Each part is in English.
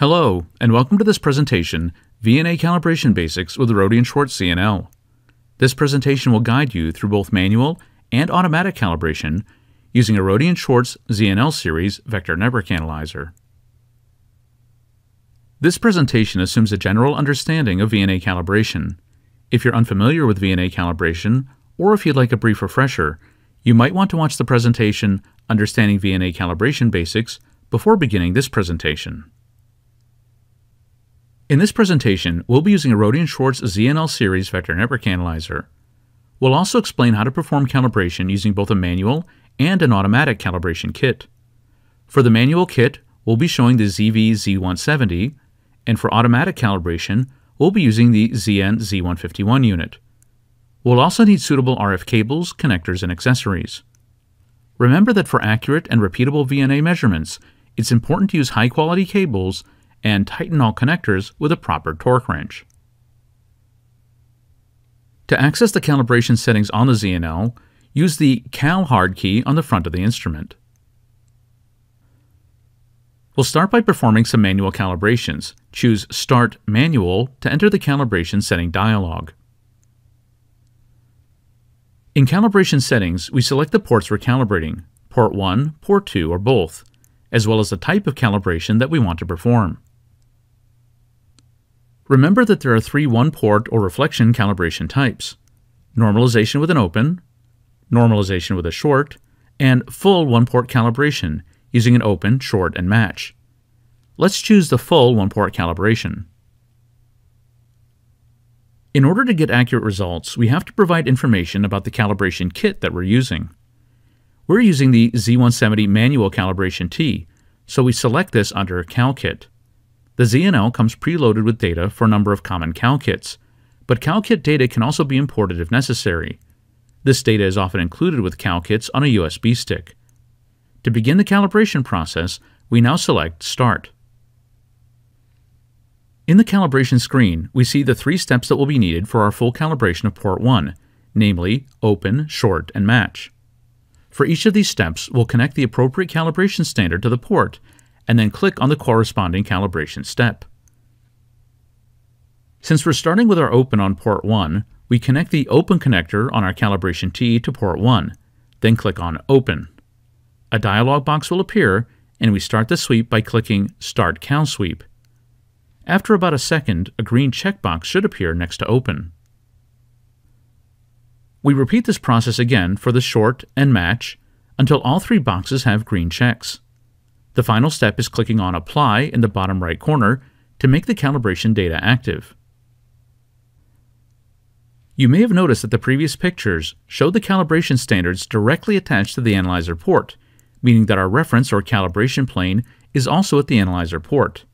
Hello, and welcome to this presentation, VNA Calibration Basics with the Rohde & Schwarz ZNL. This presentation will guide you through both manual and automatic calibration using a Rohde & Schwarz ZNL Series Vector Network Analyzer. This presentation assumes a general understanding of VNA calibration. If you're unfamiliar with VNA calibration, or if you'd like a brief refresher, you might want to watch the presentation Understanding VNA Calibration Basics before beginning this presentation. In this presentation, we'll be using a Rohde & Schwarz ZNL Series Vector Network Analyzer. We'll also explain how to perform calibration using both a manual and an automatic calibration kit. For the manual kit, we'll be showing the ZV-Z170, and for automatic calibration, we'll be using the ZN-Z151 unit. We'll also need suitable RF cables, connectors, and accessories. Remember that for accurate and repeatable VNA measurements, it's important to use high-quality cables and tighten all connectors with a proper torque wrench. To access the calibration settings on the ZNL, use the Cal hard key on the front of the instrument. We'll start by performing some manual calibrations. Choose Start Manual to enter the calibration setting dialog. In calibration settings, we select the ports we're calibrating, port 1, port 2, or both, as well as the type of calibration that we want to perform. Remember that there are three one-port or reflection calibration types: normalization with an open, normalization with a short, and full one-port calibration using an open, short, and match. Let's choose the full one-port calibration. In order to get accurate results, we have to provide information about the calibration kit that we're using. We're using the Z170 Manual Calibration T, so we select this under Cal Kit. The ZNL comes preloaded with data for a number of common Cal Kits, but Cal Kit data can also be imported if necessary. This data is often included with Cal Kits on a USB stick. To begin the calibration process, we now select Start. In the calibration screen, we see the three steps that will be needed for our full calibration of port 1, namely open, short, and match. For each of these steps, we'll connect the appropriate calibration standard to the port, and then click on the corresponding calibration step. Since we're starting with our open on port 1, we connect the open connector on our calibration T to port 1, then click on Open. A dialog box will appear, and we start the sweep by clicking Start Cal Sweep. After about a second, a green checkbox should appear next to Open. We repeat this process again for the short and match until all three boxes have green checks. The final step is clicking on Apply in the bottom right corner to make the calibration data active. You may have noticed that the previous pictures showed the calibration standards directly attached to the analyzer port, meaning that our reference or calibration plane is also at the analyzer port.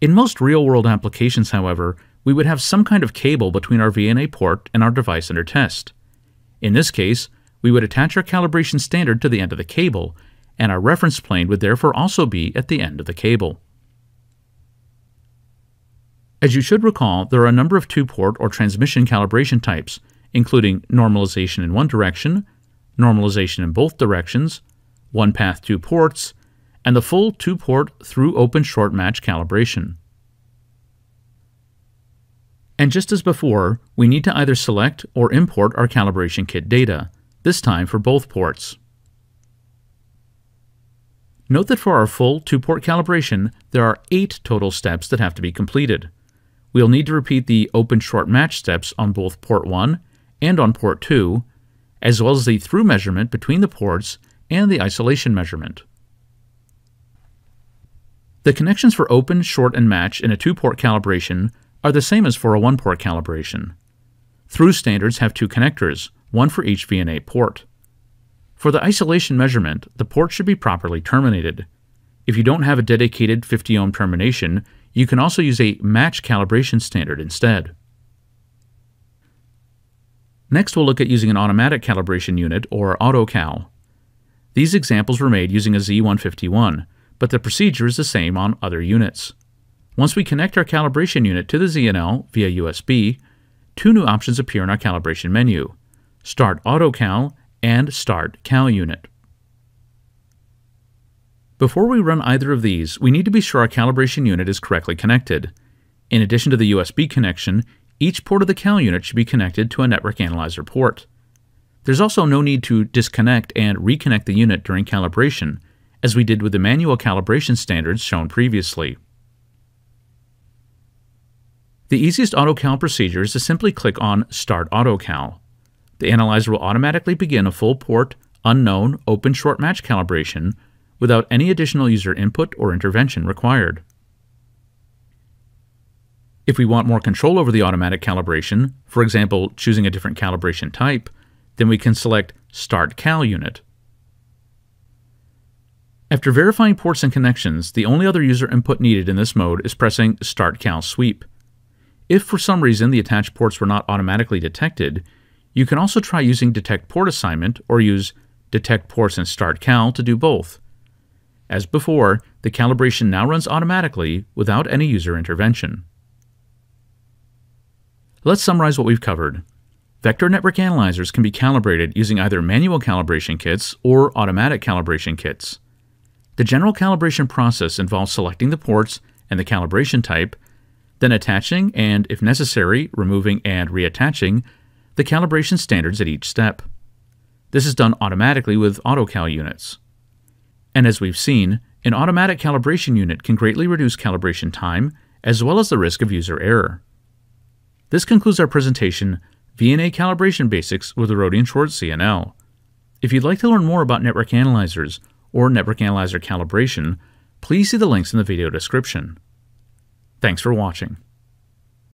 In most real-world applications, however, we would have some kind of cable between our VNA port and our device under test. In this case, we would attach our calibration standard to the end of the cable, and our reference plane would therefore also be at the end of the cable. As you should recall, there are a number of two-port or transmission calibration types, including normalization in one direction, normalization in both directions, one-path two ports, and the full two-port through open short match calibration. And just as before, we need to either select or import our calibration kit data, this time for both ports. Note that for our full two-port calibration, there are 8 total steps that have to be completed. We'll need to repeat the open short match steps on both port 1 and on port 2, as well as the through measurement between the ports and the isolation measurement. The connections for open, short, and match in a two-port calibration are the same as for a one-port calibration. Through standards have 2 connectors, one for each VNA port. For the isolation measurement, the port should be properly terminated. If you don't have a dedicated 50-ohm termination, you can also use a match calibration standard instead. Next, we'll look at using an automatic calibration unit, or AutoCal. These examples were made using a Z151, but the procedure is the same on other units. Once we connect our calibration unit to the ZNL via USB, 2 new options appear in our calibration menu: Start AutoCal and Start Cal Unit. Before we run either of these, we need to be sure our calibration unit is correctly connected. In addition to the USB connection, each port of the cal unit should be connected to a network analyzer port. There's also no need to disconnect and reconnect the unit during calibration, as we did with the manual calibration standards shown previously. The easiest AutoCal procedure is to simply click on Start AutoCal. The analyzer will automatically begin a full port, unknown, open short match calibration without any additional user input or intervention required. If we want more control over the automatic calibration, for example, choosing a different calibration type, then we can select Start Cal Unit. After verifying ports and connections, the only other user input needed in this mode is pressing Start Cal Sweep. If for some reason the attached ports were not automatically detected, you can also try using Detect Port Assignment or use Detect Ports and Start Cal to do both. As before, the calibration now runs automatically without any user intervention. Let's summarize what we've covered. Vector network analyzers can be calibrated using either manual calibration kits or automatic calibration kits. The general calibration process involves selecting the ports and the calibration type, then attaching and, if necessary, removing and reattaching the calibration standards at each step. This is done automatically with AutoCal units. And as we've seen, an automatic calibration unit can greatly reduce calibration time as well as the risk of user error. This concludes our presentation, VNA Calibration Basics with the Rohde & Schwarz ZNL. If you'd like to learn more about network analyzers or network analyzer calibration, please see the links in the video description. Thanks for watching.